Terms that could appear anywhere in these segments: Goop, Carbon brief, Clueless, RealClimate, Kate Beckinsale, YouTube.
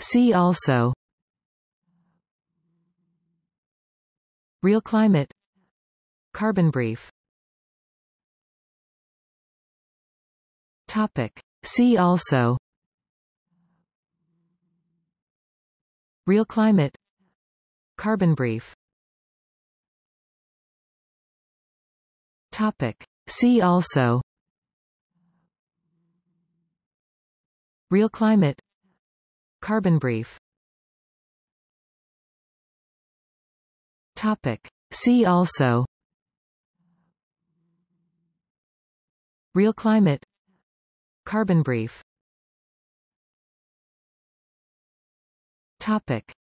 See also: RealClimate, Carbon brief. See also: RealClimate, Carbon brief. See also: RealClimate, Carbon brief. See also: RealClimate, Carbon brief. See also: RealClimate, Carbon brief.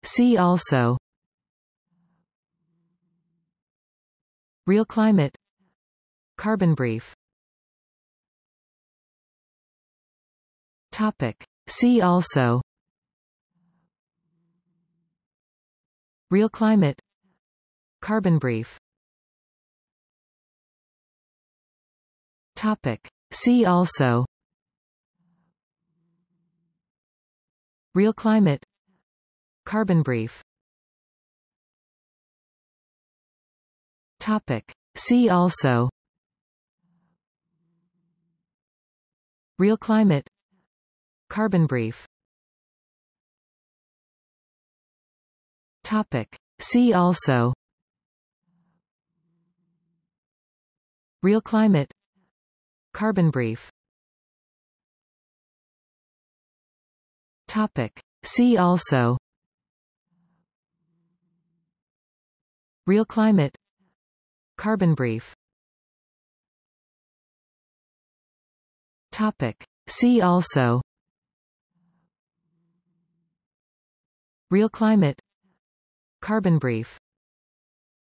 See also: RealClimate, Carbon brief. See also: RealClimate, Carbon brief. See also: RealClimate, Carbon brief. See also: RealClimate, Carbon brief. See also: RealClimate, Carbon brief. See also: RealClimate, Carbon brief.